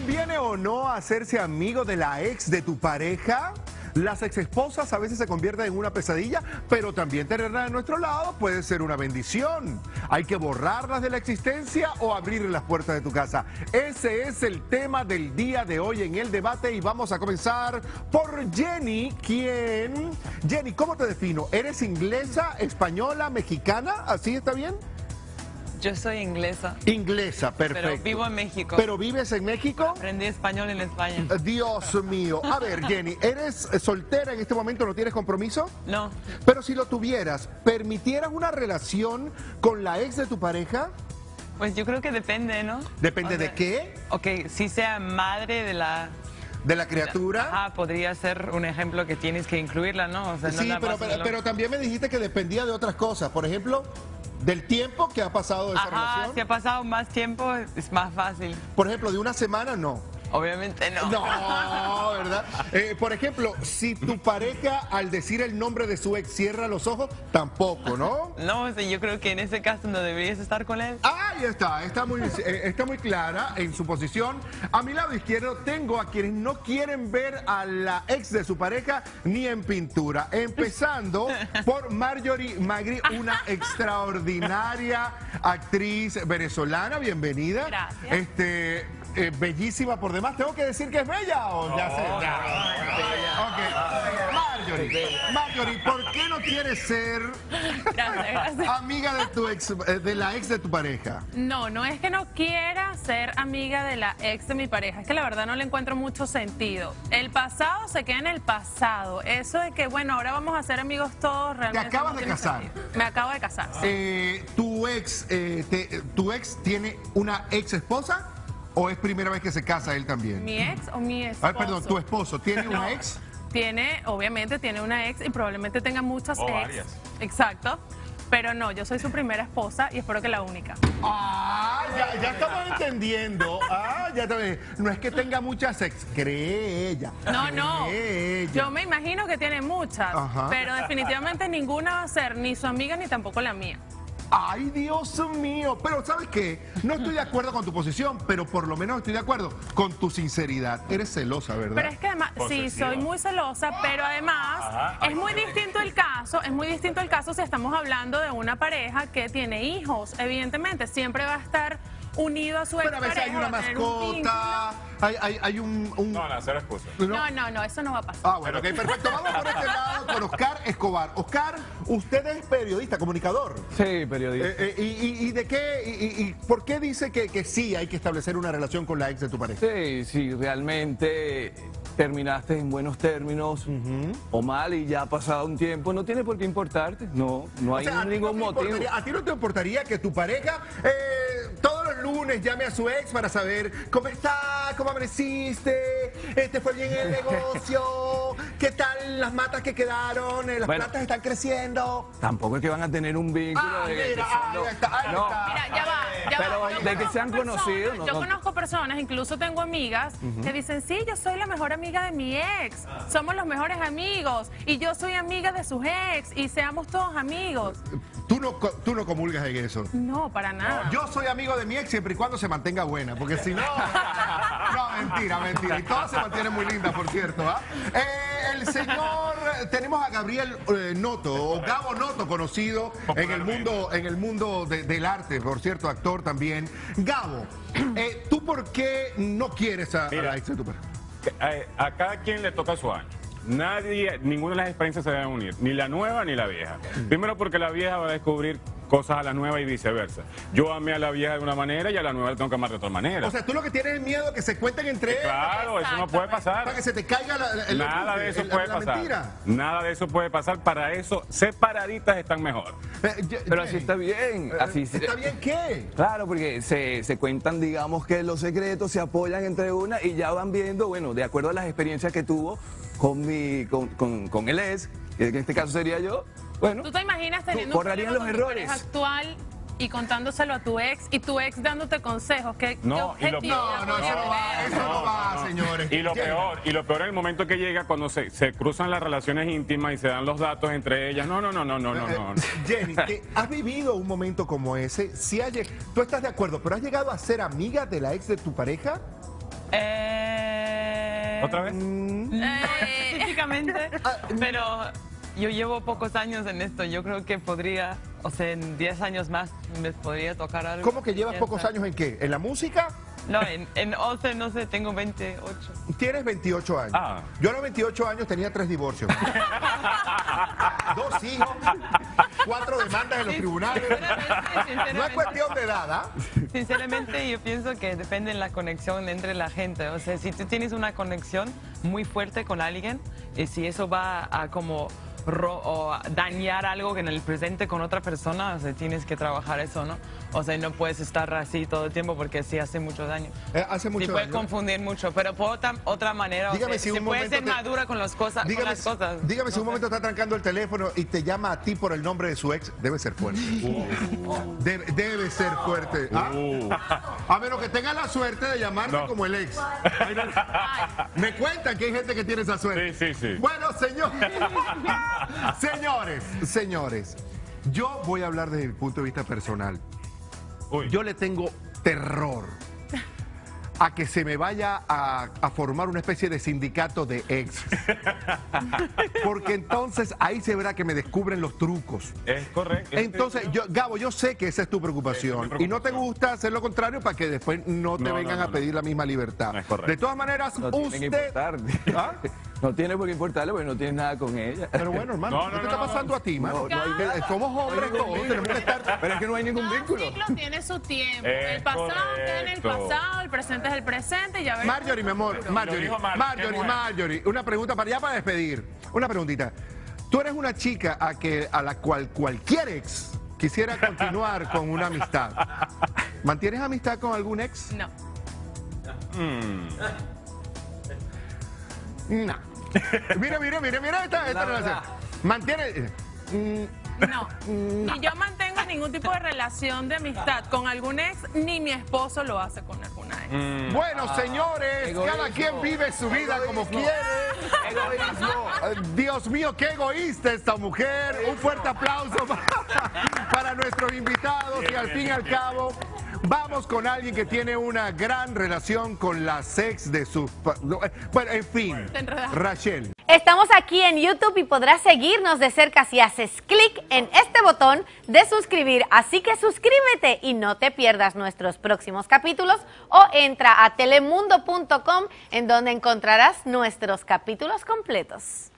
¿Conviene o no hacerse amigo de la ex de tu pareja? Las exesposas a veces se convierten en una pesadilla, pero también tenerlas de nuestro lado puede ser una bendición. ¿Hay que borrarlas de la existencia o abrir las puertas de tu casa? Ese es el tema del día de hoy en El Debate y vamos a comenzar por Jenny, quien... Jenny, ¿cómo te defino? ¿Eres inglesa, española, mexicana? ¿Así está bien? Yo soy inglesa. Inglesa, perfecto. Pero vivo en México. ¿Pero vives en México? Aprendí español en España. Dios mío. A ver, Jenny, ¿eres soltera en este momento? ¿No tienes compromiso? No. Pero si lo tuvieras, ¿permitieras una relación con la ex de tu pareja? Pues yo creo que depende, ¿no? ¿Depende de qué? Ok, si sea madre de la... ¿De la criatura? Ah, podría ser un ejemplo que tienes que incluirla, ¿no? O sea, no sí, pero también me dijiste que dependía de otras cosas. Por ejemplo... ¿Del tiempo que ha pasado esa relación? Si ha pasado más tiempo, es más fácil. Por ejemplo, de una semana, no. Obviamente no. No, ¿verdad? Por ejemplo, si tu pareja, al decir el nombre de su ex, cierra los ojos, tampoco, ¿no? No, o sea, yo creo que en ese caso no deberías estar con él. Ahí está, está muy clara en su posición. A mi lado izquierdo tengo a quienes no quieren ver a la ex de su pareja ni en pintura. Empezando por Marjorie Magri, una extraordinaria actriz venezolana. Bienvenida. Gracias. Bellísima por demás. ¿Tengo que decir que es bella o ya sé? No. Marjorie, ¿por qué no quieres ser amiga de tu ex, de la ex de tu pareja? No es que no quiera ser amiga de la ex de mi pareja, es que la verdad no le encuentro mucho sentido. El pasado se queda en el pasado. Eso de que, bueno, ahora vamos a ser amigos todos realmente. ¿Te acabas de casar? Me acabo de casar. ¿Tu ex tiene una ex esposa? ¿O es primera vez que se casa él también? ¿Mi ex o mi esposo? Ay, perdón, ¿tu esposo tiene una ex? Tiene, obviamente tiene una ex y probablemente tenga muchas ex. Varias. Exacto. Pero no, yo soy su primera esposa y espero que la única. Ah, ya estamos entendiendo. Ah, ya también. No es que tenga muchas ex, cree ella. No. Ella. Yo me imagino que tiene muchas, pero definitivamente ninguna va a ser ni su amiga ni tampoco la mía. ¡Ay, Dios mío! Pero, ¿sabes qué? No estoy de acuerdo con tu posición, pero por lo menos estoy de acuerdo con tu sinceridad. Eres celosa, ¿verdad? Pero es que además, sí, soy muy celosa, pero además es muy distinto el caso, si estamos hablando de una pareja que tiene hijos. Evidentemente, siempre va a estar unido a su ex pareja. Pero a veces hay una mascota, hay un... No, cero excusa. No, eso no va a pasar. Ah, bueno, ok, perfecto. Vamos por este lado con Oscar Escobar. Oscar, usted es periodista, comunicador. Sí, periodista. ¿Por qué dice que sí hay que establecer una relación con la ex de tu pareja? Sí, realmente... terminaste en buenos términos o mal y ya ha pasado un tiempo, no tiene por qué importarte, no hay ningún motivo. ¿A ti no te importaría que tu pareja todos los lunes llame a su ex para saber cómo está, cómo amaneciste, te fue bien el negocio, qué tal las matas que quedaron, las plantas están creciendo? Tampoco es que van a tener un vínculo. Mira, ya va. De que se han conocido. Yo conozco personas, incluso tengo amigas que dicen, sí, yo soy la mejor amiga de mi ex, somos los mejores amigos y yo soy amiga de sus ex y seamos todos amigos. ¿Tú no comulgas en eso? No, para nada. No, yo soy amigo de mi ex siempre y cuando se mantenga buena, porque si no... No, mentira. Y todas se mantienen muy lindas, por cierto, ¿ah? El señor... Tenemos a Gabriel Noto, o Gabo Noto, conocido en el mundo del arte, por cierto, actor también. Gabo, ¿tú por qué no quieres a la ex de tu pareja? A cada quien le toca su año. Ninguna de las experiencias se deben unir, ni la nueva ni la vieja. Primero porque la vieja va a descubrir cosas a la nueva y viceversa. Yo amé a la vieja de una manera y a la nueva la tengo que amar de otra manera. O sea, tú lo que tienes es miedo a que se cuenten entre ellos. Claro, eso no puede pasar. Para que se te caiga Nada de eso puede pasar. Para eso, separaditas están mejor. Pero así está bien. ¿Está bien qué? Claro, porque se cuentan, digamos, que los secretos se apoyan entre una y ya van viendo, bueno, de acuerdo a las experiencias que tuvo con el ex, que en este caso sería yo. Bueno, ¿tú te imaginas teniendo un problema con tu pareja actual y contándoselo a tu ex y tu ex dándote consejos? No, eso no va, señores. Y lo peor es el momento que llega cuando se cruzan las relaciones íntimas y se dan los datos entre ellas. No. Jenny, ¿has vivido un momento como ese? ¿Tú estás de acuerdo, pero has llegado a ser amiga de la ex de tu pareja? ¿Otra vez? Típicamente, pero yo llevo pocos años en esto. Yo creo que podría, o sea, en 10 años más me podría tocar algo. ¿Cómo que llevas pocos años en qué? ¿En la música? No, en 11, no sé, tengo 28. Tienes 28 años. Ah. Yo a los 28 años tenía 3 divorcios. 2 hijos, 4 demandas en los tribunales. Sinceramente, no es cuestión de edad, ¿ah? Sinceramente, yo pienso que depende de la conexión entre la gente. O sea, si tú tienes una conexión muy fuerte con alguien, y si eso va a como... o dañar algo que en el presente con otra persona, o sea, tienes que trabajar eso, ¿no? O sea, no puedes estar así todo el tiempo porque sí hace mucho daño. Hace mucho daño. Sí puede confundir mucho, pero por otra manera, dígame, o sea, si se puede ser madura con las cosas. Dígame, si un momento está trancando el teléfono y te llama a ti por el nombre de su ex, debe ser fuerte. Debe ser fuerte. A menos que tenga la suerte de llamarme como el ex. Me cuentan que hay gente que tiene esa suerte. Sí, sí, sí. Bueno, señor... Señores, yo voy a hablar desde mi punto de vista personal. Yo le tengo terror a que se me vaya a formar una especie de sindicato de ex. Porque entonces ahí se verá que me descubren los trucos. Es correcto. Entonces, Gabo, yo sé que esa es tu preocupación. Y no te gusta hacer lo contrario para que después no te vengan a pedir la misma libertad. No es correcto. De todas maneras, usted... No tiene por qué importarle porque no tienes nada con ella. Pero bueno, hermano, ¿qué te está pasando a ti, mano? Somos hombres todos, tenemos que estar... Pero es que no hay ningún vínculo. El ciclo tiene su tiempo. El pasado queda en el pasado, el presente es el presente. Ya Marjorie, mi amor, Marjorie, una pregunta para allá para despedir. Una preguntita. Tú eres una chica a la cual cualquier ex quisiera continuar con una amistad. ¿Mantienes amistad con algún ex? No. No. Mira esta relación. Mantiene... No, ni yo mantengo ningún tipo de relación de amistad con algún ex, ni mi esposo lo hace con alguna ex. Bueno, señores, egoísmo. Cada quien vive su vida como quiere. Egoísmo. Dios mío, qué egoísta esta mujer. Egoísmo. Un fuerte aplauso para nuestros invitados y al fin y al cabo... Vamos con alguien que tiene una gran relación con la ex de sus... Bueno, en fin, Rachel. Estamos aquí en YouTube y podrás seguirnos de cerca si haces clic en este botón de suscribir. Así que suscríbete y no te pierdas nuestros próximos capítulos o entra a telemundo.com en donde encontrarás nuestros capítulos completos.